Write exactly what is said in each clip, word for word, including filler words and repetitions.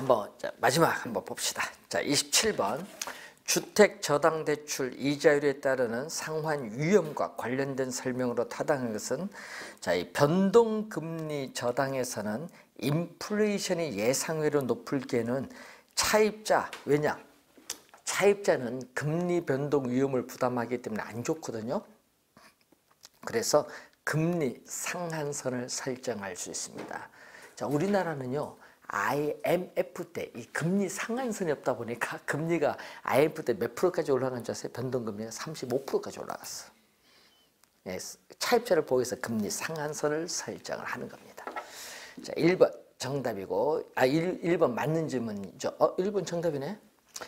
한번 자, 마지막 한번 봅시다. 자, 이십칠 번. 주택저당대출 이자율에 따르는 상환 위험과 관련된 설명으로 타당한 것은, 자, 이 변동금리 저당에서는 인플레이션이 예상외로 높을 경우는 차입자, 왜냐? 차입자는 금리 변동 위험을 부담하기 때문에 안 좋거든요. 그래서 금리 상한선을 설정할 수 있습니다. 자, 우리나라는요, 아이엠에프 때 이 금리 상한선이 없다 보니까 금리가 아이엠에프 때 몇 프로까지 올라간 줄 아세요? 변동금리가 삼십오 퍼센트까지 올라갔어. 예, 차입자를 보호해서 금리 상한선을 설정을 하는 겁니다. 자, 일 번 정답이고, 아, 일, 일 번 맞는 질문이죠. 어, 일 번 정답이네.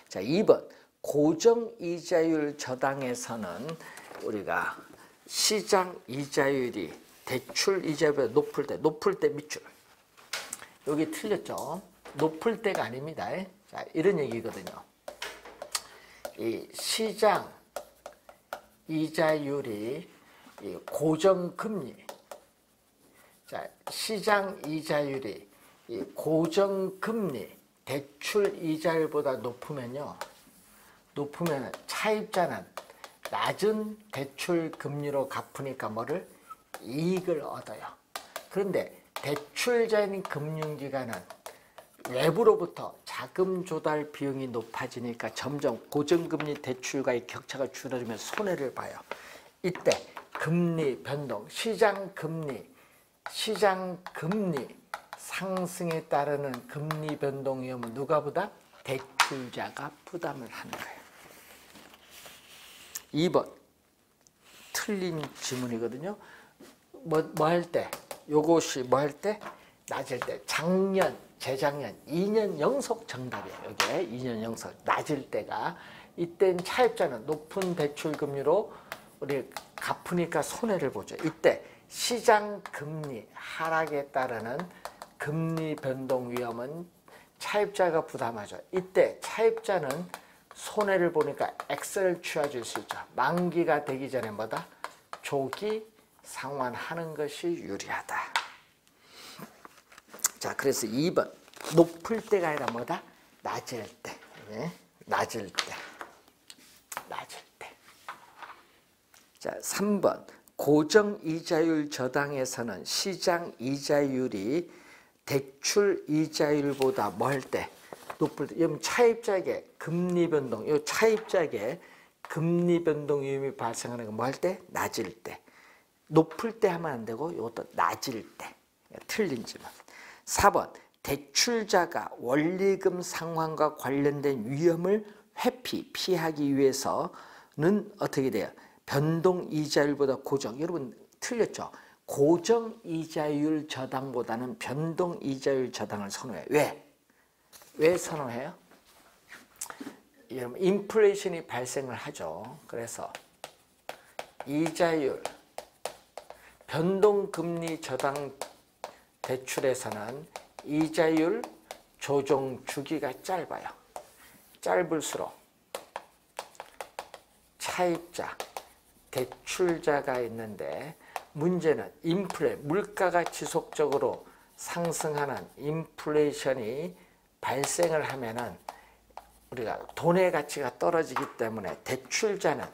자, 이 번 고정 이자율 저당에서는 우리가 시장 이자율이 대출 이자율보다 높을 때, 높을 때 밑줄. 여기 틀렸죠? 높을 때가 아닙니다. 자, 이런 얘기거든요. 이 시장 이자율이 이 고정금리, 자, 시장 이자율이 이 고정금리 대출 이자율보다 높으면요, 높으면 차입자는 낮은 대출 금리로 갚으니까 뭐를? 이익을 얻어요. 그런데 대출자인 금융기관은 외부로부터 자금 조달 비용이 높아지니까 점점 고정금리 대출과의 격차가 줄어들면 손해를 봐요. 이때 금리 변동, 시장 금리, 시장 금리 상승에 따르는 금리 변동 위험은 누가 부담? 대출자가 부담을 하는 거예요. 이 번 틀린 질문이거든요. 뭐, 뭐 할 때? 요것이 뭐 할 때? 낮을 때. 작년, 재작년 이 년 연속 정답이에요. 이게 이 년 연속 낮을 때가, 이땐 차입자는 높은 대출 금리로 우리 갚으니까 손해를 보죠. 이때 시장 금리 하락에 따르는 금리 변동 위험은 차입자가 부담하죠. 이때 차입자는 손해를 보니까 엑셀을 취하줄 수 있죠. 만기가 되기 전에 뭐다? 조기 상환하는 것이 유리하다. 자, 그래서 이 번 높을 때가 아니라 뭐다? 낮을 때. 예? 낮을 때. 낮을 때. 자, 삼 번 고정 이자율 저당에서는 시장 이자율이 대출 이자율보다 뭘 때? 높을 때. 그럼 차입자에게 금리 변동, 요 차입자에게 금리 변동 위험이 발생하는 건 뭐 할 때? 낮을 때. 높을 때 하면 안 되고 이것도 낮을 때. 틀린 질문. 사 번 대출자가 원리금 상환과 관련된 위험을 회피, 피하기 위해서는 어떻게 돼요? 변동 이자율보다 고정. 여러분 틀렸죠? 고정 이자율 저당보다는 변동 이자율 저당을 선호해요. 왜? 왜 선호해요? 여러분 인플레이션이 발생을 하죠. 그래서 이자율 변동금리 저당 대출에서는 이자율 조정 주기가 짧아요. 짧을수록 차입자, 대출자가 있는데 문제는 인플레, 물가가 지속적으로 상승하는 인플레이션이 발생을 하면은 우리가 돈의 가치가 떨어지기 때문에 대출자는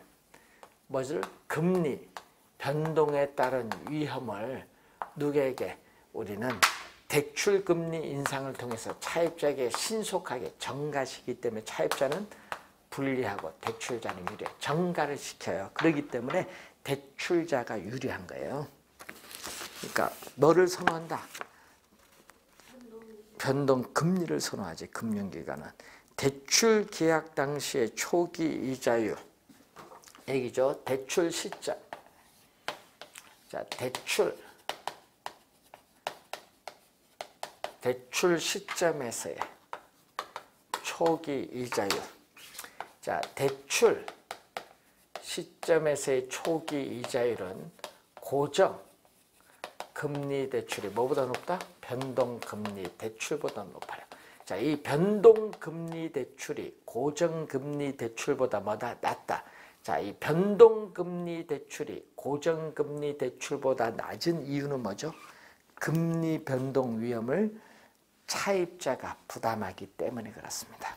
뭐죠? 금리 변동에 따른 위험을 누구에게? 우리는 대출금리 인상을 통해서 차입자에게 신속하게 정가시키기 때문에 차입자는 불리하고 대출자는 유리해. 정가를 시켜요. 그렇기 때문에 대출자가 유리한 거예요. 그러니까 뭐를 선호한다? 변동금리를 선호하지. 금융기관은 대출 계약 당시의 초기 이자율 얘기죠. 대출 시점, 자, 대출, 대출 시점에서의 초기 이자율. 자, 대출 시점에서의 초기 이자율은 고정 금리 대출이 뭐보다 높다? 변동 금리 대출보다 높아요. 자, 이 변동 금리 대출이 고정 금리 대출보다 뭐다? 낮다. 자, 이 변동금리 대출이 고정금리 대출보다 낮은 이유는 뭐죠? 금리 변동 위험을 차입자가 부담하기 때문에 그렇습니다.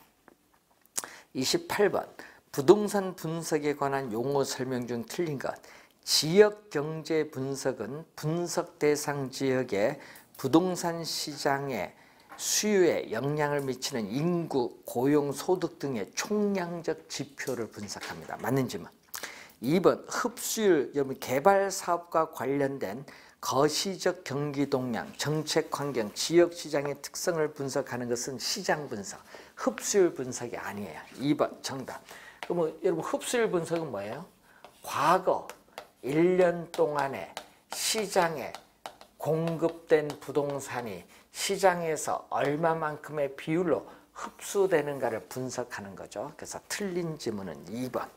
이십팔 번 부동산 분석에 관한 용어 설명 중 틀린 것. 지역경제 분석은 분석 대상 지역의 부동산 시장의 수요에 영향을 미치는 인구, 고용, 소득 등의 총량적 지표를 분석합니다. 맞는 질문. 이 번 흡수율, 개발사업과 관련된 거시적 경기 동향, 정책 환경, 지역 시장의 특성을 분석하는 것은 시장 분석, 흡수율 분석이 아니에요. 이 번 정답. 그럼 여러분 흡수율 분석은 뭐예요? 과거 일 년 동안에 시장에 공급된 부동산이 시장에서 얼마만큼의 비율로 흡수되는가를 분석하는 거죠. 그래서 틀린 지문은 이 번.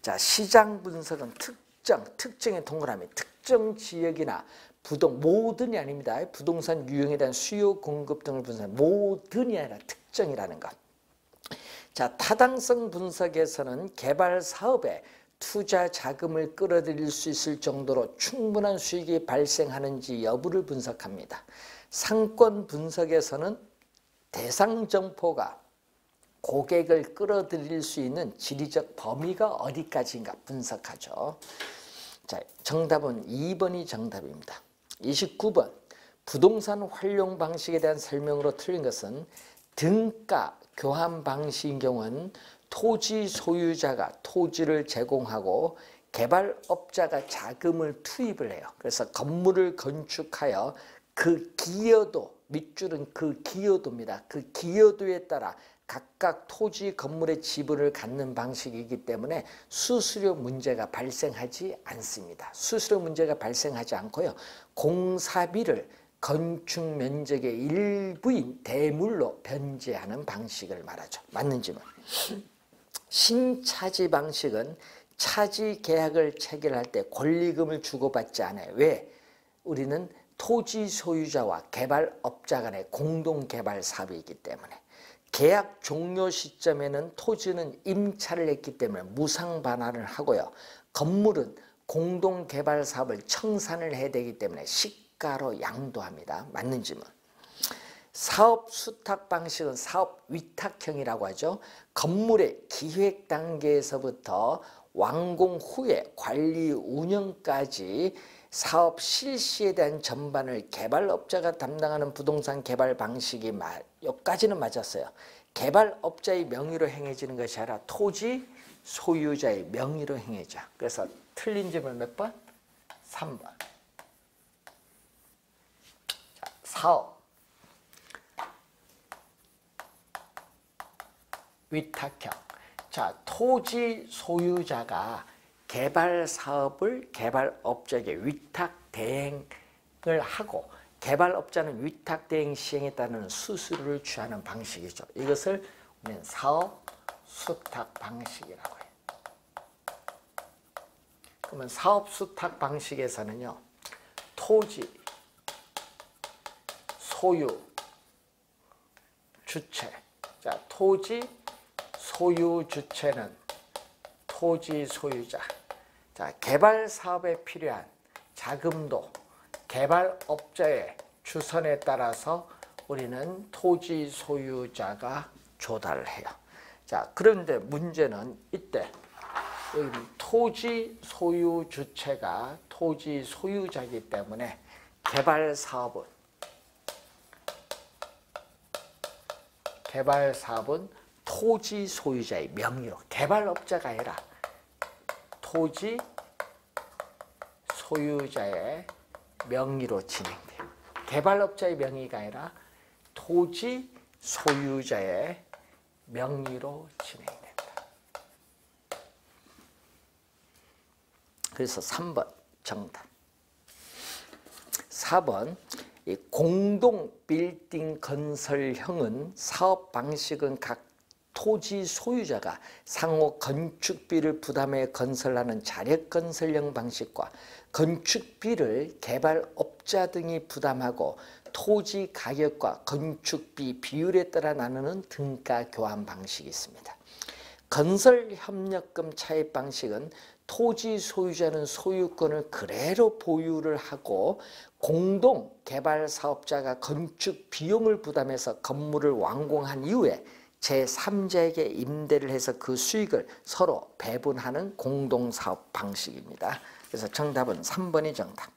자, 시장 분석은 특정, 특정의 동그라미, 특정 지역이나 부동, 모든이 아닙니다. 부동산 유형에 대한 수요, 공급 등을 분석하는 모든이 아니라 특정이라는 것. 자, 타당성 분석에서는 개발 사업에 투자 자금을 끌어들일 수 있을 정도로 충분한 수익이 발생하는지 여부를 분석합니다. 상권 분석에서는 대상 점포가 고객을 끌어들일 수 있는 지리적 범위가 어디까지인가 분석하죠. 자, 정답은 이 번이 정답입니다. 이십구 번 부동산 활용 방식에 대한 설명으로 틀린 것은 등가 교환 방식인 경우는 토지 소유자가 토지를 제공하고 개발업자가 자금을 투입을 해요. 그래서 건물을 건축하여 그 기여도, 밑줄은 그 기여도입니다. 그 기여도에 따라 각각 토지 건물의 지분을 갖는 방식이기 때문에 수수료 문제가 발생하지 않습니다. 수수료 문제가 발생하지 않고요. 공사비를 건축 면적의 일부인 대물로 변제하는 방식을 말하죠. 맞는 질문. 신차지 방식은 차지 계약을 체결할 때 권리금을 주고받지 않아요. 왜? 우리는 토지 소유자와 개발업자 간의 공동개발 사업이기 때문에 계약 종료 시점에는 토지는 임차를 했기 때문에 무상반환을 하고요. 건물은 공동개발 사업을 청산을 해야 되기 때문에 시가로 양도합니다. 맞는 질문. 사업 수탁 방식은 사업 위탁형이라고 하죠. 건물의 기획 단계에서부터 완공 후에 관리 운영까지 사업 실시에 대한 전반을 개발업자가 담당하는 부동산 개발 방식이 여기까지는 맞았어요. 개발업자의 명의로 행해지는 것이 아니라 토지 소유자의 명의로 행해져. 그래서 틀린 질문 몇 번? 삼 번. 자, 사업 위탁형. 자, 토지 소유자가 개발 사업을 개발업자에게 위탁 대행을 하고 개발업자는 위탁 대행 시행에 따른 수수료를 취하는 방식이죠. 이것을 우리는 사업 수탁 방식이라고 해요. 그러면 사업 수탁 방식에서는요, 토지, 소유, 주체. 자, 토지 소유 주체는 토지 소유자. 자, 개발 사업에 필요한 자금도 개발업자의 주선에 따라서 우리는 토지 소유자가 조달해요. 자, 그런데 문제는 이때 여기 토지 소유 주체가 토지 소유자이기 때문에 개발 사업은 개발 사업은 토지 소유자의 명의로, 개발업자가 아니라 토지 소유자의 명의로 진행돼요. 개발업자의 명의가 아니라 토지 소유자의 명의로 진행됩니다. 그래서 삼 번 정답. 사 번 이 공동 빌딩 건설형은 사업 방식은 각 토지 소유자가 상호 건축비를 부담해 건설하는 자력건설형 방식과 건축비를 개발업자 등이 부담하고 토지 가격과 건축비 비율에 따라 나누는 등가 교환 방식이 있습니다. 건설협력금 차입 방식은 토지 소유자는 소유권을 그대로 보유를 하고 공동 개발 사업자가 건축 비용을 부담해서 건물을 완공한 이후에 제삼자에게 임대를 해서 그 수익을 서로 배분하는 공동사업 방식입니다. 그래서 정답은 삼 번이 정답.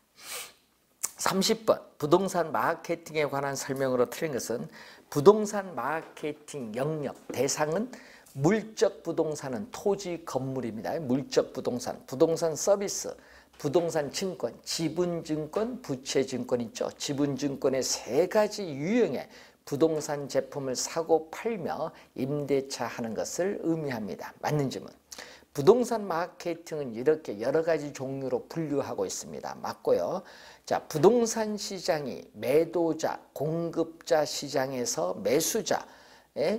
삼십 번 부동산 마케팅에 관한 설명으로 틀린 것은 부동산 마케팅 영역 대상은 물적 부동산은 토지 건물입니다. 물적 부동산, 부동산 서비스, 부동산 증권, 지분증권, 부채증권 있죠. 지분증권의 세 가지 유형의 부동산 제품을 사고 팔며 임대차 하는 것을 의미합니다. 맞는 질문. 부동산 마케팅은 이렇게 여러 가지 종류로 분류하고 있습니다. 맞고요. 자, 부동산 시장이 매도자, 공급자 시장에서 매수자,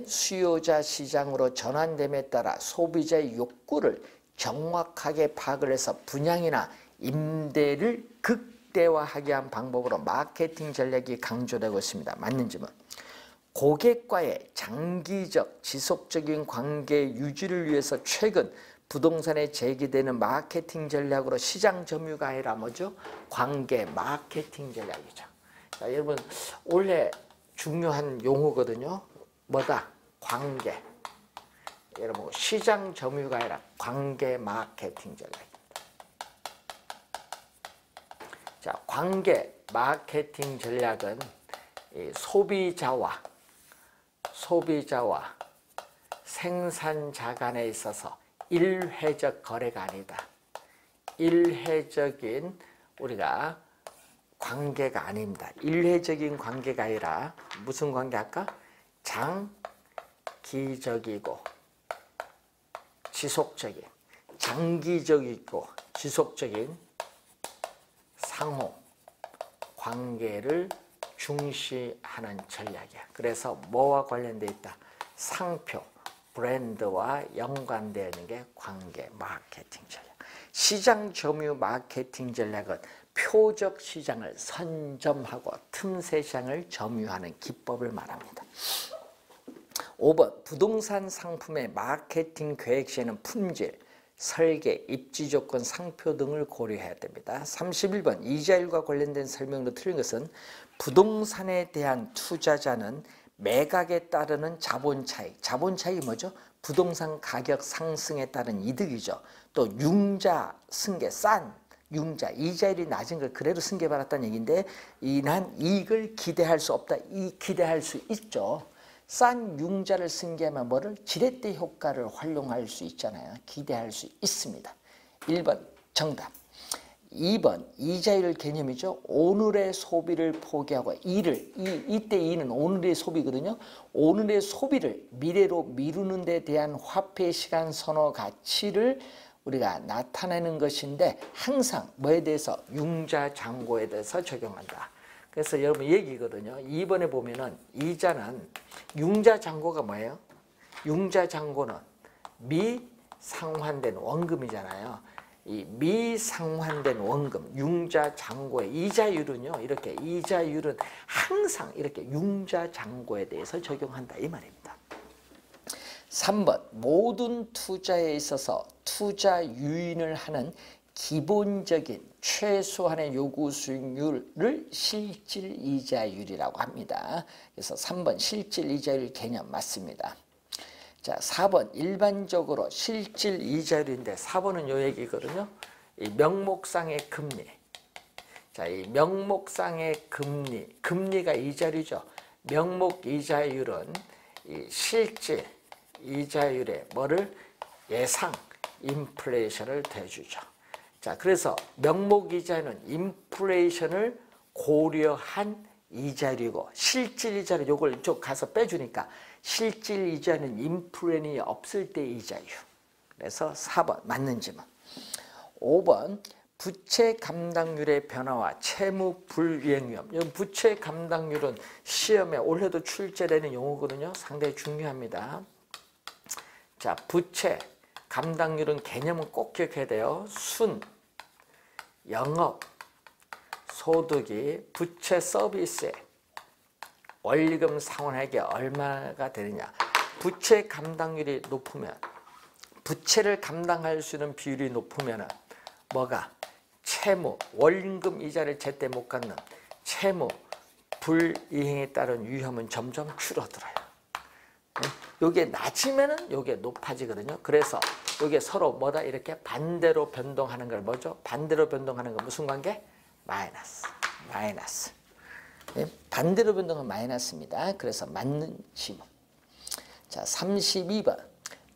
수요자 시장으로 전환됨에 따라 소비자의 욕구를 정확하게 파악을 해서 분양이나 임대를 극대화하게 한 방법으로 마케팅 전략이 강조되고 있습니다. 맞는 질문. 고객과의 장기적 지속적인 관계 유지를 위해서 최근 부동산에 제기되는 마케팅 전략으로 시장 점유가 아니라 뭐죠? 관계 마케팅 전략이죠. 자, 여러분 원래 중요한 용어거든요. 뭐다? 관계. 여러분 시장 점유가 아니라 관계 마케팅 전략입니다. 자, 관계 마케팅 전략은 이 소비자와 소비자와 생산자 간에 있어서 일회적 거래가 아니다. 일회적인 우리가 관계가 아닙니다. 일회적인 관계가 아니라 무슨 관계 할까? 장기적이고 지속적인, 장기적이고 지속적인 상호 관계를 중시하는 전략이야. 그래서 뭐와 관련되어 있다? 상표, 브랜드와 연관되어 있는 게 관계 마케팅 전략. 시장 점유 마케팅 전략은 표적 시장을 선점하고 틈새 시장을 점유하는 기법을 말합니다. 오 번 부동산 상품의 마케팅 계획 시에는 품질, 설계, 입지 조건, 상표 등을 고려해야 됩니다. 삼십일 번 이자율과 관련된 설명으로 틀린 것은 부동산에 대한 투자자는 매각에 따르는 자본 차익. 자본 차익이 뭐죠? 부동산 가격 상승에 따른 이득이죠. 또 융자 승계, 싼 융자, 이자율이 낮은 걸 그대로 승계받았다는 얘기인데 이난 이익을 기대할 수 없다. 이 기대할 수 있죠. 싼 융자를 승계하면 뭐를? 지렛대 효과를 활용할 수 있잖아요. 기대할 수 있습니다. 일 번 정답. 이 번 이자율 개념이죠. 오늘의 소비를 포기하고 이를 이, 이때 이는 오늘의 소비거든요. 오늘의 소비를 미래로 미루는 데 대한 화폐 시간 선호 가치를 우리가 나타내는 것인데 항상 뭐에 대해서? 융자 잔고에 대해서 적용한다. 그래서 여러분 얘기거든요. 이 번에 보면은 이자는 융자 잔고가 뭐예요? 융자 잔고는 미상환된 원금이잖아요. 이 미상환된 원금, 융자 잔고의 이자율은요. 이렇게 이자율은 항상 이렇게 융자 잔고에 대해서 적용한다 이 말입니다. 삼 번 모든 투자에 있어서 투자 유인을 하는 기본적인 최소한의 요구 수익률을 실질 이자율이라고 합니다. 그래서 삼 번 실질 이자율 개념 맞습니다. 자, 사 번 일반적으로 실질 이자율인데 사 번은 요 얘기거든요. 이 명목상의 금리. 자, 이 명목상의 금리. 금리가 이자율이죠. 명목 이자율은 이 실질 이자율의 뭐를? 예상 인플레이션을 대주죠. 자, 그래서 명목 이자는 인플레이션을 고려한 이자율이고 실질 이자율 요걸 쭉 가서 빼주니까 실질 이자는 인플레이 없을 때 이자율. 그래서 사 번 맞는지만. 오 번 부채 감당률의 변화와 채무 불이행 위험. 부채 감당률은 시험에 올해도 출제되는 용어거든요. 상당히 중요합니다. 자, 부채 감당률은 개념은 꼭 기억해야 돼요. 순, 영업, 소득이 부채 서비스에 원리금 상환액이 얼마가 되느냐. 부채 감당률이 높으면 부채를 감당할 수 있는 비율이 높으면 뭐가? 채무, 원금 이자를 제때 못 갚는 채무, 불이행에 따른 위험은 점점 줄어들어요. 요게 낮으면은 요게 높아지거든요. 그래서 요게 서로 뭐다? 이렇게 반대로 변동하는 걸 뭐죠? 반대로 변동하는 건 무슨 관계? 마이너스, 마이너스. 반대로 변동은 마이너스입니다. 그래서 맞는 질문. 자, 삼십이 번.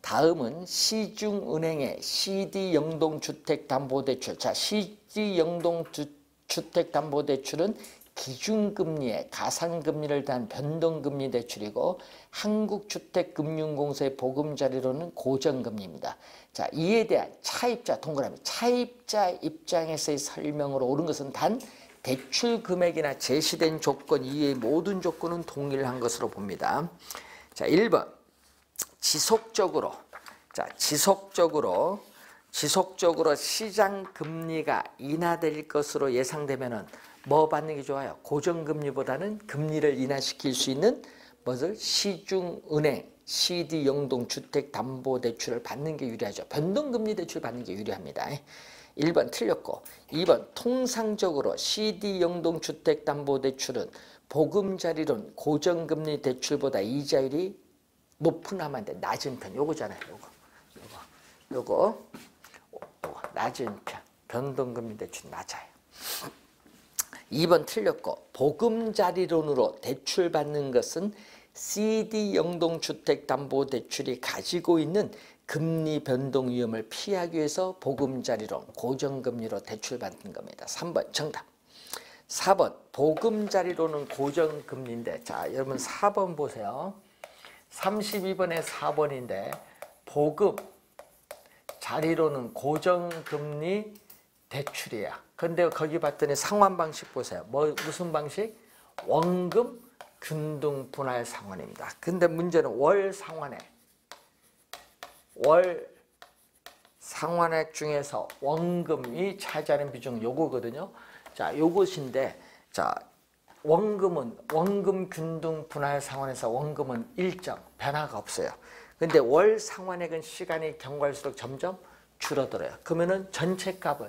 다음은 시중은행의 씨디 영동주택담보대출. 자, 씨디 영동주택담보대출은 기준금리에 가상금리를 단 변동금리 대출이고, 한국주택금융공사의 보금자리론은 고정금리입니다. 자, 이에 대한 차입자, 동그라미, 차입자 입장에서의 설명으로 옳은 것은 단 대출 금액이나 제시된 조건 이외의 모든 조건은 동일한 것으로 봅니다. 자, 일 번. 지속적으로, 자, 지속적으로, 지속적으로 시장 금리가 인하될 것으로 예상되면은 뭐 받는 게 좋아요? 고정금리보다는 금리를 인하시킬 수 있는 것을 시중은행, 씨디 영동주택담보대출을 받는 게 유리하죠. 변동금리 대출 받는 게 유리합니다. 일 번 틀렸고, 이 번 통상적으로 씨디 영동주택담보대출은 보금자리론 고정금리 대출보다 이자율이 높은 아마인데 낮은 편, 요거잖아요. 요거, 요거, 요거, 낮은 편, 변동금리 대출 낮아요. 이 번 틀렸고, 보금자리론으로 대출받는 것은 씨디 영동주택담보대출이 가지고 있는 금리 변동 위험을 피하기 위해서 보금자리론 고정금리로 대출받는 겁니다. 삼 번 정답. 사 번 보금자리론은 고정금리인데, 자 여러분 사 번 보세요. 삼십이 번에 사 번인데 보금자리론은 고정금리 대출이야. 근데 거기 봤더니 상환 방식 보세요. 뭐, 무슨 방식? 원금 균등 분할 상환입니다. 근데 문제는 월 상환액, 월 상환액 중에서 원금이 차지하는 비중 요거거든요. 자, 요것인데, 자, 원금은 원금 균등 분할 상환에서 원금은 일정, 변화가 없어요. 근데 월 상환액은 시간이 경과할수록 점점 줄어들어요. 그러면은 전체 값은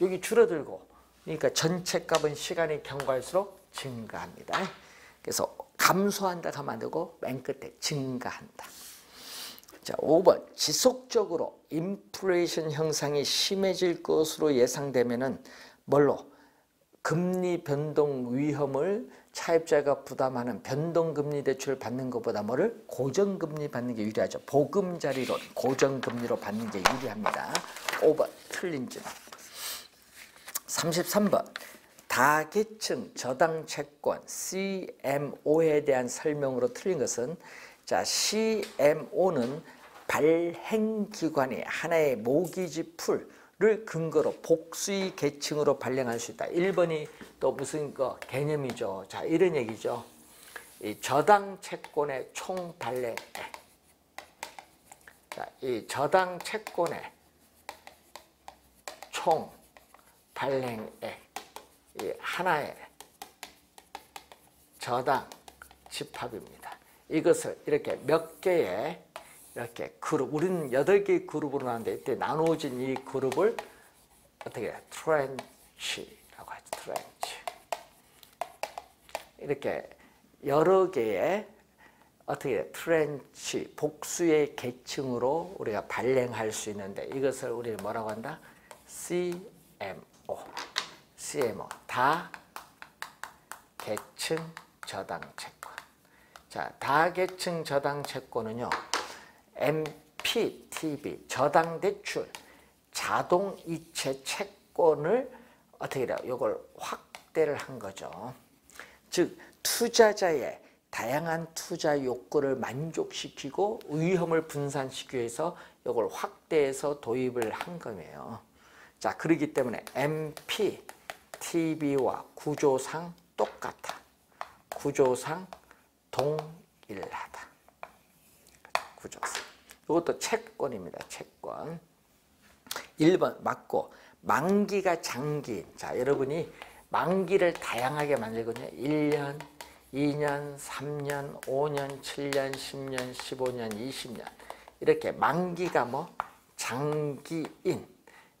여기 줄어들고, 그러니까 전체 값은 시간이 경과할수록 증가합니다. 그래서 감소한다 하면 안 되고 맨 끝에 증가한다. 자, 오 번 지속적으로 인플레이션 형상이 심해질 것으로 예상되면은 뭘로? 금리 변동 위험을 차입자가 부담하는 변동금리 대출 받는 것보다 뭐를? 고정금리 받는 게 유리하죠. 보금자리론 고정금리로 받는 게 유리합니다. 오 번 틀린 질문. 삼십삼 번 다계층 저당채권 씨엠오에 대한 설명으로 틀린 것은, 자 씨엠오는 발행기관이 하나의 모기지 풀을 근거로 복수의 계층으로 발행할 수 있다. 일 번이 또 무슨 거 개념이죠. 자 이런 얘기죠. 이 저당채권의 총 발행액, 자 이 저당채권의 총 발행액, 이 하나의 저당 집합입니다. 이것을 이렇게 몇 개의 이렇게 그룹, 우리는 여덟 개의 그룹으로 나왔는데 이때 나누어진 이 그룹을 어떻게 해요? 트렌치라고 하죠. 트렌치. 이렇게 여러 개의 어떻게 해요? 트렌치, 복수의 계층으로 우리가 발행할 수 있는데 이것을 우리는 뭐라고 한다? 씨엠오. 씨엠오 다 계층 저당 채권. 자, 다 계층 저당 채권은요. 엠피티비 저당 대출 자동 이체 채권을 어떻게 해요? 이걸 확대를 한 거죠. 즉 투자자의 다양한 투자 욕구를 만족시키고 위험을 분산시키기 위해서 이걸 확대해서 도입을 한 거예요. 자, 그렇기 때문에 엠피티비와 구조상 똑같아. 구조상 동일하다. 구조상. 이것도 채권입니다. 채권. 일 번 맞고, 만기가 장기. 자, 여러분이 만기를 다양하게 만들거든요. 일 년, 이 년, 삼 년, 오 년, 칠 년, 십 년, 십오 년, 이십 년. 이렇게 만기가 뭐? 장기인,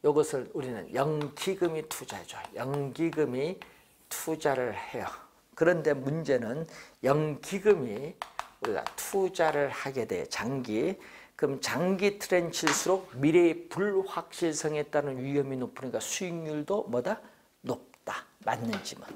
이것을 우리는 연기금이 투자해줘요. 연기금이 투자를 해요. 그런데 문제는 연기금이 우리가 투자를 하게 돼요. 장기. 그럼 장기 트렌치일수록 미래의 불확실성에 따른 위험이 높으니까 수익률도 뭐다? 높다. 맞는지만.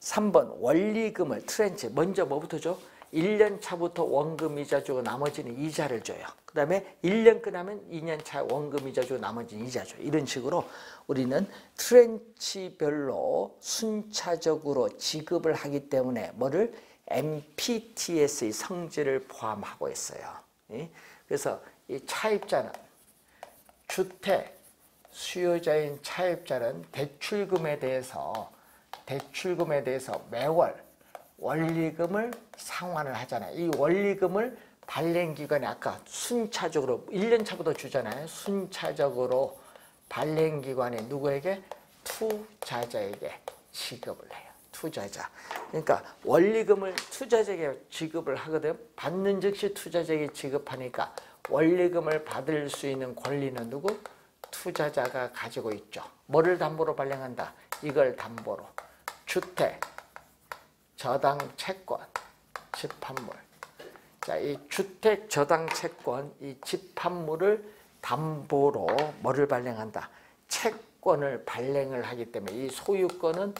삼 번 원리금을 트렌치. 먼저 뭐부터 줘? 일 년 차부터 원금 이자 주고 나머지는 이자를 줘요. 그 다음에 일 년 끝나면 이 년 차 원금 이자 주고 나머지는 이자 줘요. 이런 식으로 우리는 트렌치별로 순차적으로 지급을 하기 때문에 뭐를 엠피티에스의 성질을 포함하고 있어요. 그래서 이 차입자는 주택 수요자인 차입자는 대출금에 대해서 대출금에 대해서 매월 원리금을 상환을 하잖아요. 이 원리금을 발행기간에 아까 순차적으로 일 년 차부터 주잖아요. 순차적으로 발행기관에 누구에게? 투자자에게 지급을 해요. 투자자. 그러니까 원리금을 투자자에게 지급을 하거든. 받는 즉시 투자자에게 지급하니까 원리금을 받을 수 있는 권리는 누구? 투자자가 가지고 있죠. 뭐를 담보로 발행한다? 이걸 담보로. 주택, 저당 채권, 집합물. 자, 이 주택, 저당 채권, 이 집합물을 담보로 뭐를 발행한다? 채권을 발행을 하기 때문에 이 소유권은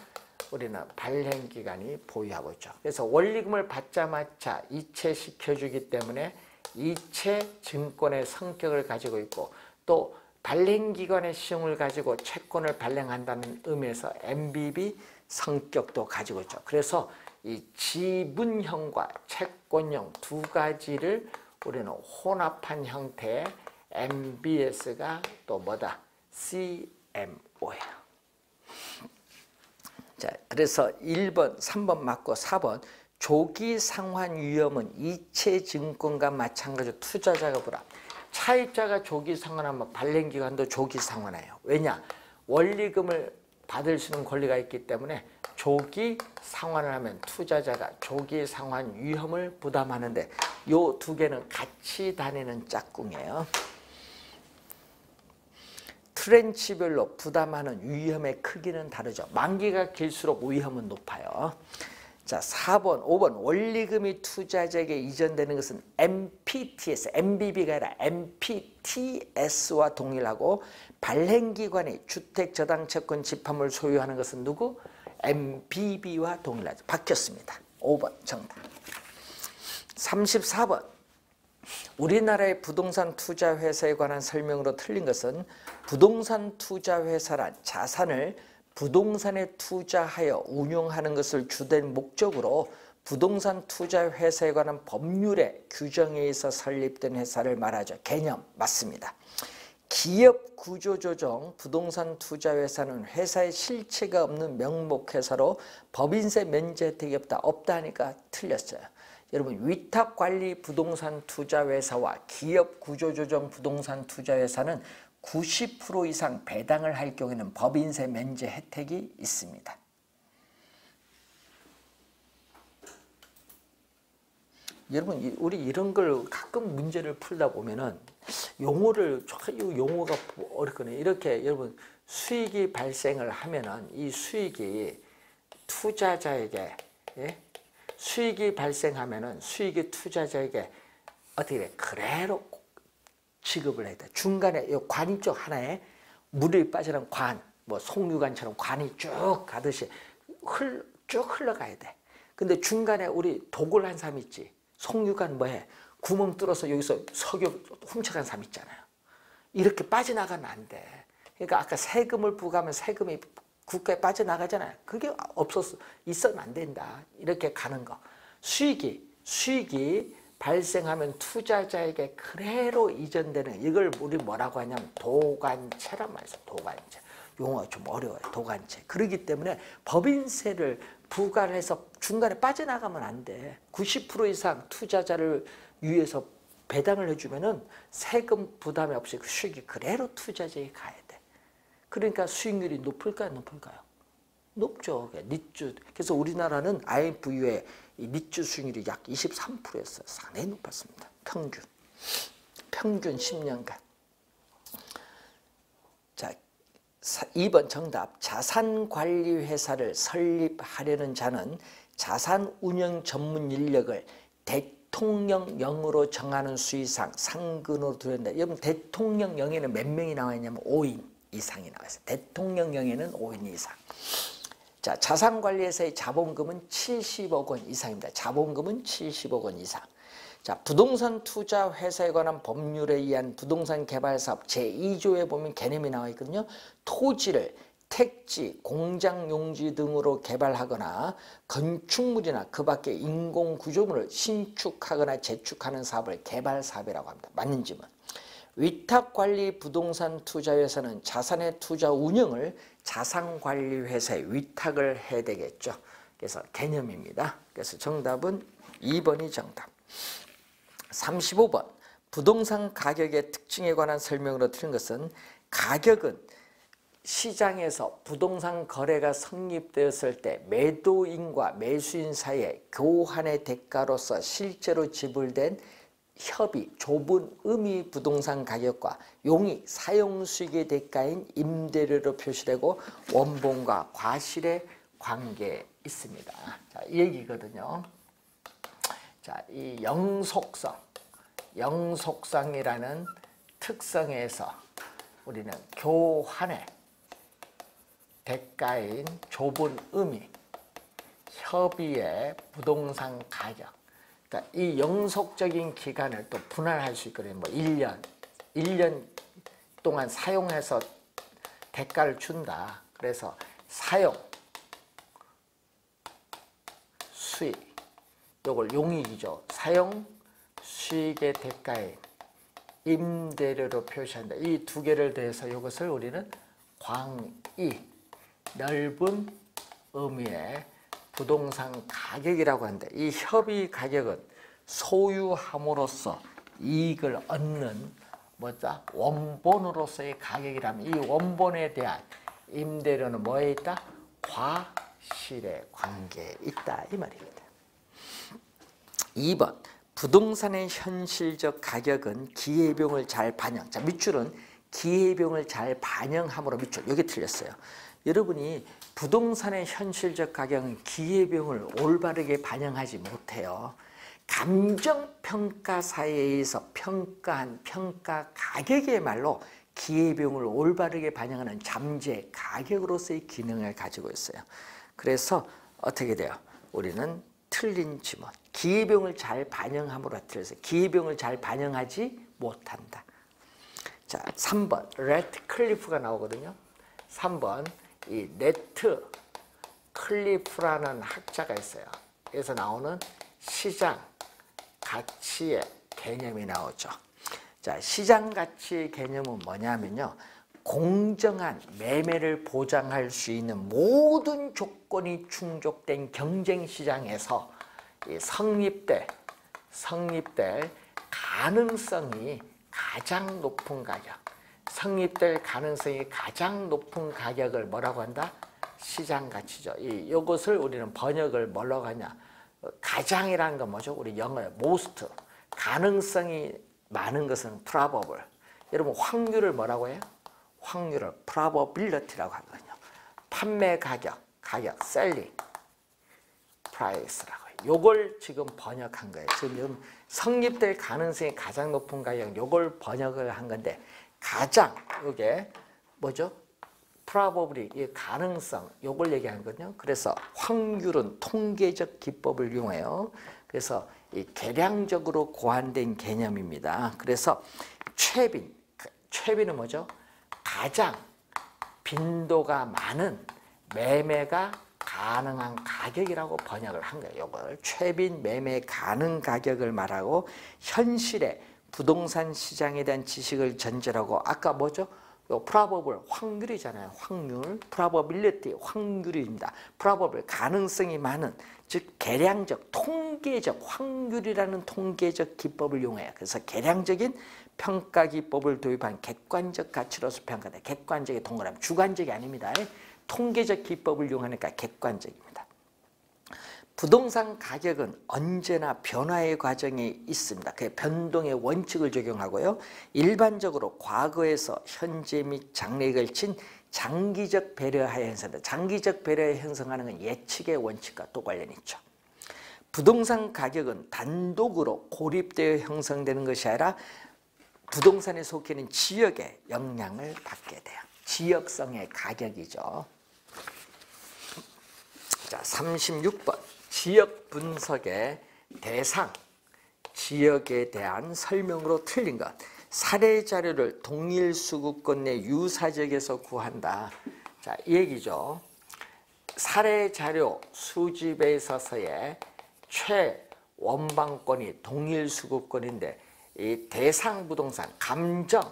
우리는 발행기관이 보유하고 있죠. 그래서 원리금을 받자마자 이체시켜주기 때문에 이체증권의 성격을 가지고 있고 또 발행기관의 시용을 가지고 채권을 발행한다는 의미에서 엠비비 성격도 가지고 있죠. 그래서 이 지분형과 채권형 두 가지를 우리는 혼합한 형태의 엠비에스가 또 뭐다? 씨엠오예요. 자, 그래서 일 번, 삼 번 맞고 사 번 조기 상환 위험은 이체증권과 마찬가지로 투자자가 불합. 차입자가 조기 상환하면 발행기관도 조기 상환해요. 왜냐? 원리금을 받을 수 있는 권리가 있기 때문에 조기 상환을 하면 투자자가 조기 상환 위험을 부담하는데 요 두 개는 같이 다니는 짝꿍이에요. 트렌치별로 부담하는 위험의 크기는 다르죠. 만기가 길수록 위험은 높아요. 자, 사 번, 오 번 원리금이 투자자에게 이전되는 것은 엠피티에스, 엠비비가 아니라 엠피티에스와 동일하고 발행기관이 주택, 저당, 채권, 집합을 소유하는 것은 누구? 엠비비와 동일하죠. 바뀌었습니다. 오 번 정답. 삼십사 번. 우리나라의 부동산 투자 회사에 관한 설명으로 틀린 것은 부동산 투자 회사란 자산을 부동산에 투자하여 운용하는 것을 주된 목적으로 부동산 투자 회사에 관한 법률의 규정에 의해서 설립된 회사를 말하죠. 개념 맞습니다. 기업 구조 조정 부동산 투자 회사는 회사의 실체가 없는 명목 회사로 법인세 면제 혜택이 없다. 없다 하니까 틀렸어요. 여러분 위탁관리 부동산 투자 회사와 기업 구조조정 부동산 투자 회사는 구십 퍼센트 이상 배당을 할 경우에는 법인세 면제 혜택이 있습니다. 여러분 우리 이런 걸 가끔 문제를 풀다 보면은 용어를 용어가 어렵거든요. 이렇게 여러분 수익이 발생을 하면은 이 수익이 투자자에게 예? 수익이 발생하면은 수익이 투자자에게 어떻게 돼? 그대로 지급을 해야 돼. 중간에 이 관이 쪽 하나에 물이 빠지는 관, 뭐 송유관처럼 관이 쭉 가듯이 흘, 쭉 흘러가야 돼. 근데 중간에 우리 도굴 한 사람 있지. 송유관 뭐해? 구멍 뚫어서 여기서 석유 훔쳐간 사람 있잖아요. 이렇게 빠져나가면 안 돼. 그러니까 아까 세금을 부과하면 세금이 국가에 빠져나가잖아요. 그게 없었어. 있으면 안 된다. 이렇게 가는 거. 수익이, 수익이 발생하면 투자자에게 그대로 이전되는 이걸 우리 뭐라고 하냐면 도관체란 말이죠. 도관체. 용어가 좀 어려워요. 도관체. 그렇기 때문에 법인세를 부과를 해서 중간에 빠져나가면 안 돼. 구십 퍼센트 이상 투자자를 위해서 배당을 해주면은 세금 부담이 없이 수익이 그대로 투자자에게 가야 돼. 그러니까 수익률이 높을까요? 높을까요? 높죠. 니주. 그래서 우리나라는 아이엠에프의 니주 수익률이 약 이십삼 퍼센트였어요. 상당히 높았습니다. 평균. 평균 십 년간. 이 번 정답. 자산관리회사를 설립하려는 자는 자산운영 전문 인력을 대통령령으로 정하는 수이상 상근으로 두는다. 여러분 대통령령에는 몇 명이 나와 있냐면 오 인 이상이 나와 있어요. 대통령령에는 오 인 이상. 자, 자산관리회사의 자본금은 칠십억 원 이상입니다. 자본금은 칠십억 원 이상. 자, 부동산 투자 회사에 관한 법률에 의한 부동산 개발 사업 제이 조에 보면 개념이 나와 있거든요. 토지를 택지, 공장 용지 등으로 개발하거나 건축물이나 그 밖의 인공 구조물을 신축하거나 재축하는 사업을 개발 사업이라고 합니다. 맞는 질문. 위탁관리 부동산 투자회사는 자산의 투자 운영을 자산관리회사에 위탁을 해야 되겠죠. 그래서 개념입니다. 그래서 정답은 이 번이 정답. 삼십오 번. 부동산 가격의 특징에 관한 설명으로 드린 것은 가격은 시장에서 부동산 거래가 성립되었을 때 매도인과 매수인 사이의 교환의 대가로서 실제로 지불된 협의, 좁은 의미 부동산 가격과 용익, 사용수익의 대가인 임대료로 표시되고 원본과 과실의 관계에 있습니다. 자, 이 얘기거든요. 자, 이 영속성, 영속성이라는 특성에서 우리는 교환의 대가인 좁은 의미, 협의의 부동산 가격. 그러니까 이 영속적인 기간을 또 분할할 수 있거든요. 뭐 일 년, 일 년 동안 사용해서 대가를 준다. 그래서 사용, 수익. 요걸 용익이죠. 사용 수익의 대가인 임대료로 표시한다. 이 두 개를 대해서 이것을 우리는 광이, 넓은 의미의 부동산 가격이라고 한다. 이 협의 가격은 소유함으로써 이익을 얻는 뭐다? 원본으로서의 가격이라면 이 원본에 대한 임대료는 뭐에 있다? 과실의 관계에 있다. 이 말입니다. 이 번. 부동산의 현실적 가격은 기회비용을 잘 반영. 자, 밑줄은 기회비용을 잘 반영함으로 밑줄. 이게 틀렸어요. 여러분이 부동산의 현실적 가격은 기회비용을 올바르게 반영하지 못해요. 감정평가사에 의해서 평가한 평가 가격이야말로 기회비용을 올바르게 반영하는 잠재 가격으로서의 기능을 가지고 있어요. 그래서 어떻게 돼요? 우리는 틀린 지문. 기회비용을 잘 반영함으로 틀려서 기회비용을 잘 반영하지 못한다. 자, 삼 번. 레트 클리프가 나오거든요. 삼 번. 이 네트 클리프라는 학자가 있어요. 그래서 나오는 시장 가치의 개념이 나오죠. 자, 시장 가치의 개념은 뭐냐면요. 공정한 매매를 보장할 수 있는 모든 조건이 충족된 경쟁시장에서 성립될, 성립될 가능성이 가장 높은 가격, 성립될 가능성이 가장 높은 가격을 뭐라고 한다? 시장가치죠. 이, 이것을 우리는 번역을 뭐라고 하냐. 가장이라는 건 뭐죠? 우리 영어에 most, 가능성이 많은 것은 probable. 여러분 확률을 뭐라고 해요? 확률을 probability라고 하거든요. 판매 가격, 가격, selling price라고 해요. 요걸 지금 번역한 거예요. 지금 성립될 가능성이 가장 높은 가격, 요걸 번역을 한 건데 가장, 요게 뭐죠? probability, 가능성, 요걸 얘기한 거거든요. 그래서 확률은 통계적 기법을 이용해요. 그래서 이 계량적으로 고안된 개념입니다. 그래서 최빈, 최빈은 뭐죠? 가장 빈도가 많은 매매가 가능한 가격이라고 번역을 한 거예요. 이걸 최빈 매매 가능 가격을 말하고 현실의 부동산 시장에 대한 지식을 전제라고 아까 뭐죠? probable 확률이잖아요. 확률, probability 확률입니다. probable 가능성이 많은 즉 계량적 통계적 확률이라는 통계적 기법을 이용해요. 그래서 계량적인 평가 기법을 도입한 객관적 가치로서 평가돼. 객관적의 동그라미, 주관적이 아닙니다. 통계적 기법을 이용하니까 객관적입니다. 부동산 가격은 언제나 변화의 과정이 있습니다. 그 변동의 원칙을 적용하고요. 일반적으로 과거에서 현재 및 장래에 걸친 장기적 배려하에 형성한다. 장기적 배려하에 형성하는 건 예측의 원칙과 또 관련이 있죠. 부동산 가격은 단독으로 고립되어 형성되는 것이 아니라 부동산에 속해 있는 지역에 영향을 받게 돼요. 지역성의 가격이죠. 자, 삼십육 번 지역 분석의 대상, 지역에 대한 설명으로 틀린 것. 사례 자료를 동일 수급권 내 유사 지역에서 구한다. 자, 이 얘기죠. 사례 자료 수집에 있어서의 최원방권이 동일 수급권인데 이 대상 부동산, 감정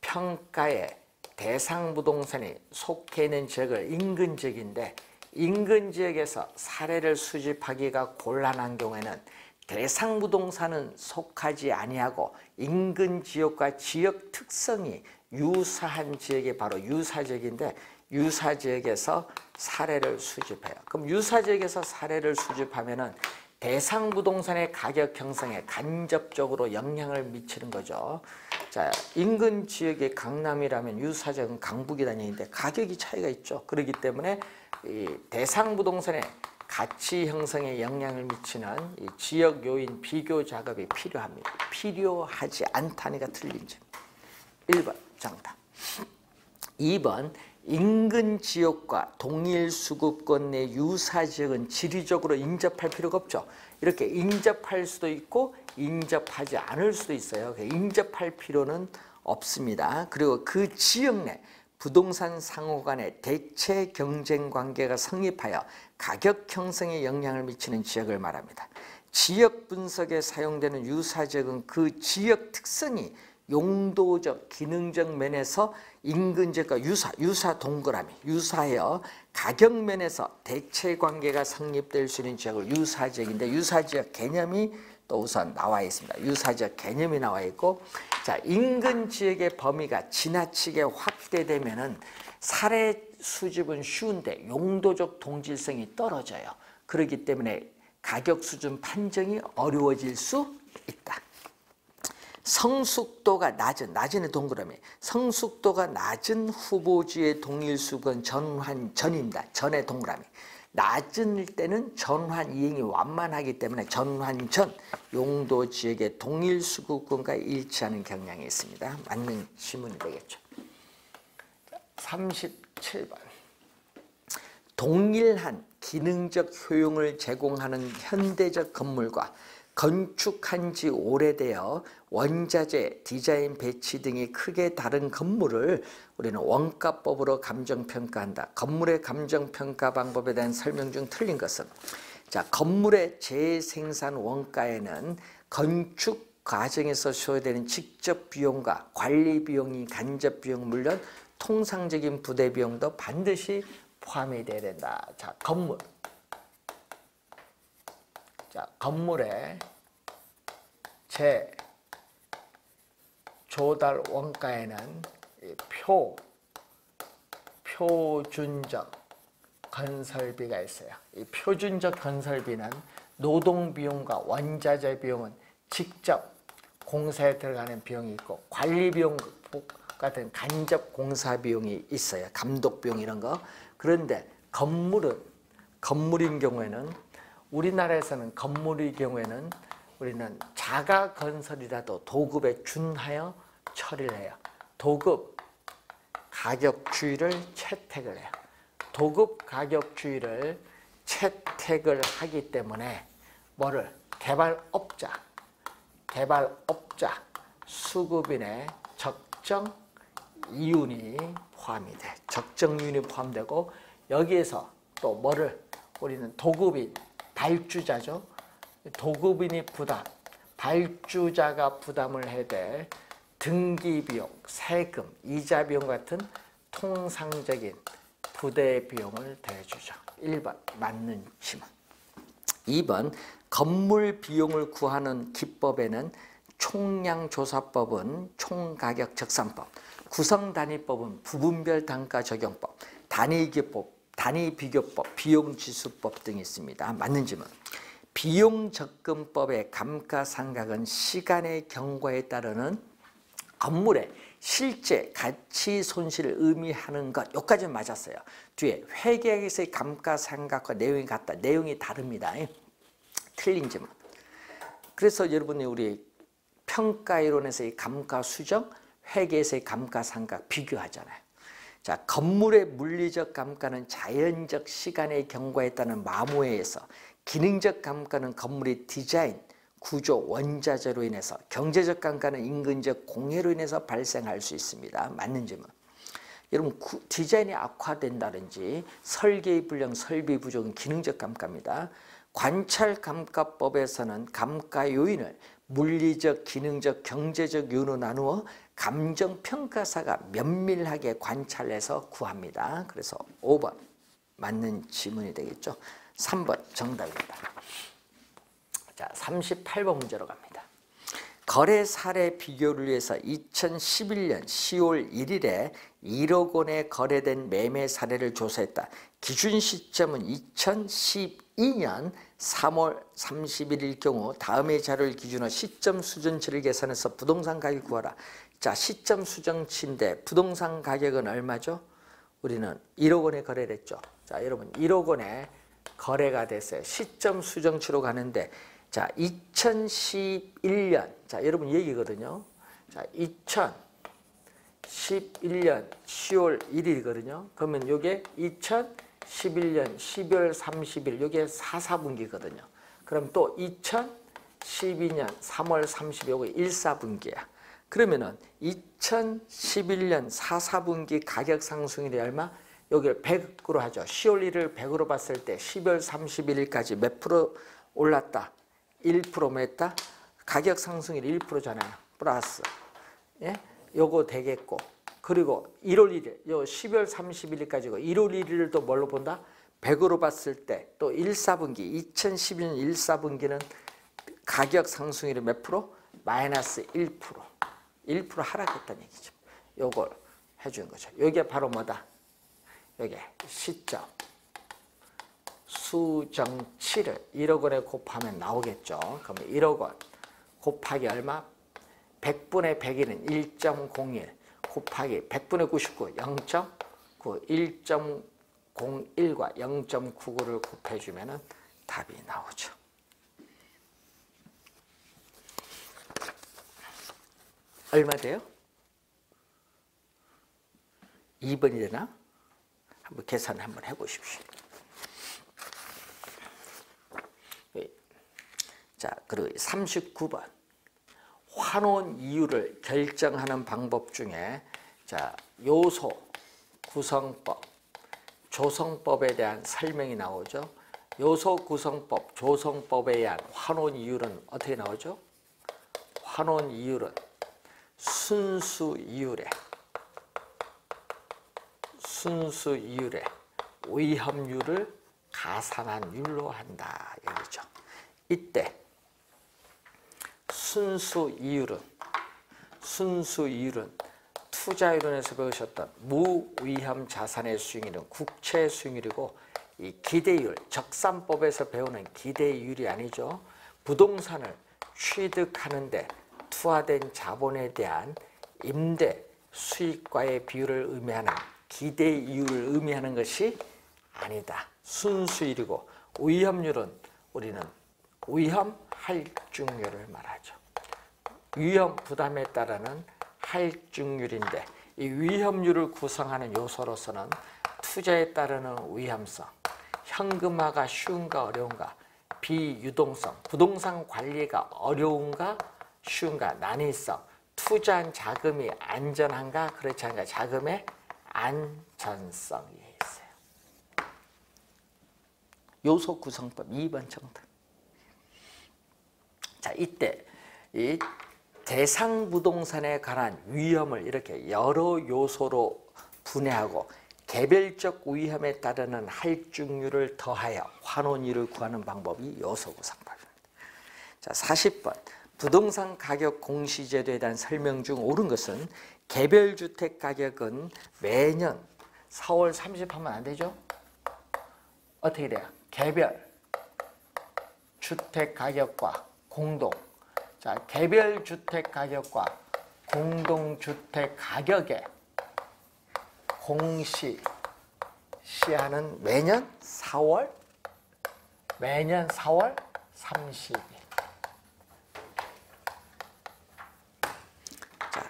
평가의 대상 부동산이 속해 있는 지역을 인근 지역인데 인근 지역에서 사례를 수집하기가 곤란한 경우에는 대상 부동산은 속하지 아니하고 인근 지역과 지역 특성이 유사한 지역이 바로 유사 지역인데 유사 지역에서 사례를 수집해요. 그럼 유사 지역에서 사례를 수집하면은 대상 부동산의 가격 형성에 간접적으로 영향을 미치는 거죠. 자, 인근 지역의 강남이라면 유사 지역은 강북이라는 얘기인데 가격이 차이가 있죠. 그렇기 때문에 이 대상 부동산의 가치 형성에 영향을 미치는 이 지역 요인 비교 작업이 필요합니다. 필요하지 않다니까 틀린 점. 일 번 정답. 이 번 인근 지역과 동일 수급권 내 유사 지역은 지리적으로 인접할 필요가 없죠. 이렇게 인접할 수도 있고 인접하지 않을 수도 있어요. 인접할 필요는 없습니다. 그리고 그 지역 내 부동산 상호 간의 대체 경쟁 관계가 성립하여 가격 형성에 영향을 미치는 지역을 말합니다. 지역 분석에 사용되는 유사 지역은 그 지역 특성이 용도적, 기능적 면에서 인근 지역과 유사, 유사 동그라미, 유사해요. 가격 면에서 대체 관계가 성립될 수 있는 지역을 유사 지역인데 유사 지역 개념이 또 우선 나와 있습니다. 유사 지역 개념이 나와 있고, 자, 인근 지역의 범위가 지나치게 확대되면은 사례 수집은 쉬운데 용도적 동질성이 떨어져요. 그렇기 때문에 가격 수준 판정이 어려워질 수 있다. 성숙도가 낮은, 낮은 동그라미, 성숙도가 낮은 후보지의 동일 수건 전환 전입니다. 전의 동그라미. 낮은 때는 전환 이행이 완만하기 때문에 전환 전 용도 지역의 동일 수급권과 일치하는 경향이 있습니다. 맞는 질문이 되겠죠. 삼십칠 번. 동일한 기능적 효용을 제공하는 현대적 건물과 건축한 지 오래되어 원자재, 디자인, 배치 등이 크게 다른 건물을 우리는 원가법으로 감정평가한다. 건물의 감정평가 방법에 대한 설명 중 틀린 것은, 자, 건물의 재생산 원가에는 건축 과정에서 소요되는 직접 비용과 관리 비용이 간접 비용 물론 통상적인 부대 비용도 반드시 포함이 돼야 된다. 자, 건물. 자, 건물의 재조달 원가에는 표, 표준적 건설비가 있어요. 이 표준적 건설비는 노동비용과 원자재 비용은 직접 공사에 들어가는 비용이 있고 관리 비용 같은 간접 공사 비용이 있어요. 감독 비용 이런 거. 그런데 건물은, 건물인 경우에는 우리나라에서는 건물의 경우에는 우리는 자가 건설이라도 도급에 준하여 처리를 해요. 도급 가격주의를 채택을 해요. 도급 가격주의를 채택을 하기 때문에 뭐를 개발업자, 개발업자 수급인의 적정 이윤이 포함이 돼. 적정 이윤이 포함되고 여기에서 또 뭐를 우리는 도급인 발주자죠. 도급인이 부담, 발주자가 부담을 해야 될 등기비용, 세금, 이자비용 같은 통상적인 부대비용을 대주죠. 일 번 맞는 지문. 이 번 건물 비용을 구하는 기법에는 총량조사법은 총가격적산법, 구성단위법은 부분별 단가 적용법, 단위기법, 단위비교법, 비용지수법 등이 있습니다. 맞는 질문. 비용접근법의 감가상각은 시간의 경과에 따르는 건물의 실제 가치 손실을 의미하는 것. 여기까지는 맞았어요. 뒤에 회계에서의 감가상각과 내용이 같다. 내용이 다릅니다. 틀린 질문. 그래서 여러분이 우리 평가이론에서의 감가수정, 회계에서의 감가상각 비교하잖아요. 자, 건물의 물리적 감가는 자연적 시간의 경과에 따른 마모에 의해서, 기능적 감가는 건물의 디자인, 구조, 원자재로 인해서, 경제적 감가는 인근적 공해로 인해서 발생할 수 있습니다. 맞는 질문. 여러분, 구, 디자인이 악화된다든지 설계의 불량, 설비 부족은 기능적 감가입니다. 관찰감가법에서는 감가 요인을 물리적, 기능적, 경제적 요인으로 나누어 감정평가사가 면밀하게 관찰해서 구합니다. 그래서 오 번 맞는 지문이 되겠죠. 삼 번 정답입니다. 자, 삼십팔 번 문제로 갑니다. 거래 사례 비교를 위해서 이천십일 년 시월 일 일에 일억 원에 거래된 매매 사례를 조사했다. 기준 시점은 이천십이 년 삼월 삼십일 일 경우 다음의 자료를 기준으로 시점 수준치를 계산해서 부동산 가격 구하라. 자, 시점 수준치인데 부동산 가격은 얼마죠? 우리는 일억 원에 거래를 했죠. 자, 여러분 일억 원에 거래가 됐어요. 시점 수준치로 가는데 자, 이천십일 년, 자, 여러분 얘기거든요. 자, 이천십일 년 시월 일 일이거든요. 그러면 요게 이천십일 년 십이월 삼십일, 요게 사 사분기거든요. 그럼 또 이천십이 년 삼월 삼십일, 요거 일 사분기야. 그러면은 이천십일 년 사 사분기 가격 상승률이 얼마? 여기를 백으로 하죠. 시월 일 일을 백으로 봤을 때 십이월 삼십일 일까지 몇 프로 올랐다? 일 퍼센트 했다. 가격 상승률 일 퍼센트잖아요. 플러스. 예? 요거 되겠고. 그리고 일월 일 일, 요 십이월 삼십일 일까지고 일월 일 일을 또 뭘로 본다? 백으로 봤을 때 또 일 사분기, 이천십일 년 일 사분기는 가격 상승률이 몇 프로? 마이너스 일 퍼센트. 일 퍼센트 하락했다는 얘기죠. 요걸 해준 거죠. 요게 바로 뭐다? 요게 시점. 수정치를 일억 원에 곱하면 나오겠죠. 그러면 일억 원 곱하기 얼마? 백분의 백이는 일 점 공일 곱하기 백분의 구십구 영 점 구, 일 점 공일과 영 점 구구를 곱해주면 답이 나오죠. 얼마 돼요? 이 번이 되나? 한번 계산 한번 해보십시오. 자, 그리고 삼십구 번. 환원 이유를 결정하는 방법 중에 자, 요소, 구성법, 조성법에 대한 설명이 나오죠. 요소, 구성법, 조성법에 의한 환원 이유는 어떻게 나오죠? 환원 이유는 순수 이율에 순수 이율에 위험률을 가산한 율로 한다. 이거죠. 이때 순수 이율은, 순수 이율은 투자이론에서 배우셨던 무위험 자산의 수익률은 국채 수익률이고, 이 기대율, 적산법에서 배우는 기대율이 아니죠. 부동산을 취득하는데 투하된 자본에 대한 임대 수익과의 비율을 의미하는 기대율을 의미하는 것이 아니다. 순수이율이고, 위험률은 우리는 위험 할증률을 말하죠. 위험 부담에 따르는 할증률인데, 이 위험률을 구성하는 요소로서는 투자에 따르는 위험성, 현금화가 쉬운가 어려운가, 비유동성, 부동산 관리가 어려운가 쉬운가, 난이성, 투자한 자금이 안전한가 그렇지 않은가, 자금의 안전성이 있어요. 요소 구성법 이 번 정답. 자, 이때 이 대상 부동산에 관한 위험을 이렇게 여러 요소로 분해하고 개별적 위험에 따르는 할증률을 더하여 환원율을 구하는 방법이 요소 구성법입니다. 자, 사십 번. 부동산 가격 공시제도에 대한 설명 중 옳은 것은 개별 주택 가격은 매년 사월 삼십 하면 안 되죠? 어떻게 돼요? 개별 주택 가격과 공동, 자 개별 주택 가격과 공동 주택 가격에 공시 시한은 매년 사월, 매년 사월 삼십일. 자,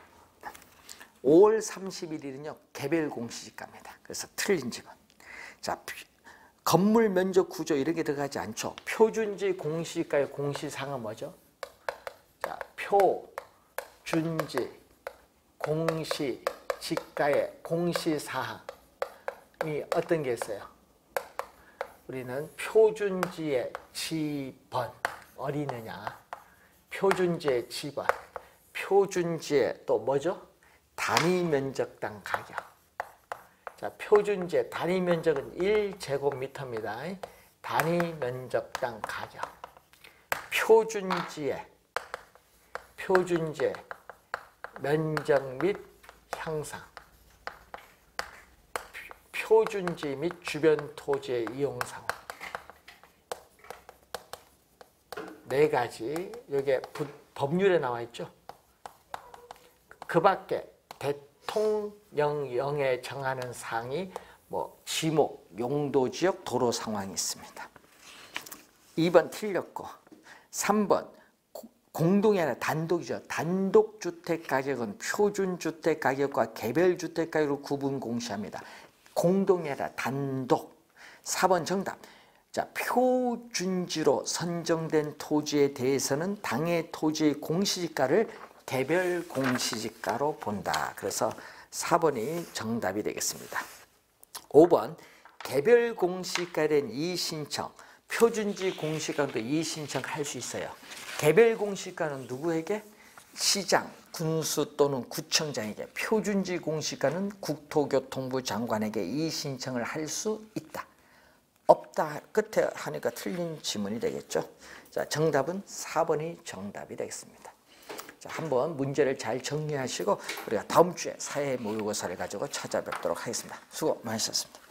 오월 삼십일일은요 개별 공시지가입니다. 그래서 틀린 집은, 자 건물 면적 구조 이런 게 들어가지 않죠. 표준지 공시지가의 공시상은 뭐죠? 자, 표준지 공시지가의 공시사항이 어떤 게 있어요? 우리는 표준지의 지번 어리느냐, 표준지의 지번, 표준지의 또 뭐죠? 단위 면적당 가격. 자, 표준지의 단위 면적은 일 제곱미터입니다. 단위 면적당 가격. 표준지의 표준지의 면적 및 향상, 표준지 및 주변 토지의 이용상, 네 가지. 여기에 부, 법률에 나와 있죠. 그 밖에 대통령령에 정하는 사항이 뭐 지목, 용도, 지역, 도로 상황이 있습니다. 이 번 틀렸고, 삼 번 공동이 아니라 단독이죠. 단독주택 가격은 표준주택 가격과 개별주택 가격으로 구분 공시합니다. 공동이 아니라 단독. 사 번 정답. 자, 표준지로 선정된 토지에 대해서는 당해 토지의 공시지가를 개별 공시지가로 본다. 그래서 사 번이 정답이 되겠습니다. 오 번 개별 공시지가에 대한 이의신청. 표준지 공시지가도 이의신청할 수 있어요. 개별 공시지가는 누구에게? 시장, 군수 또는 구청장에게. 표준지 공시지가는 국토교통부 장관에게 이의신청을 할 수 있다. 없다 끝에 하니까 틀린 지문이 되겠죠. 자, 정답은 사 번이 정답이 되겠습니다. 자, 한번 문제를 잘 정리하시고 우리가 다음 주에 사회모의고사를 가지고 찾아뵙도록 하겠습니다. 수고 많으셨습니다.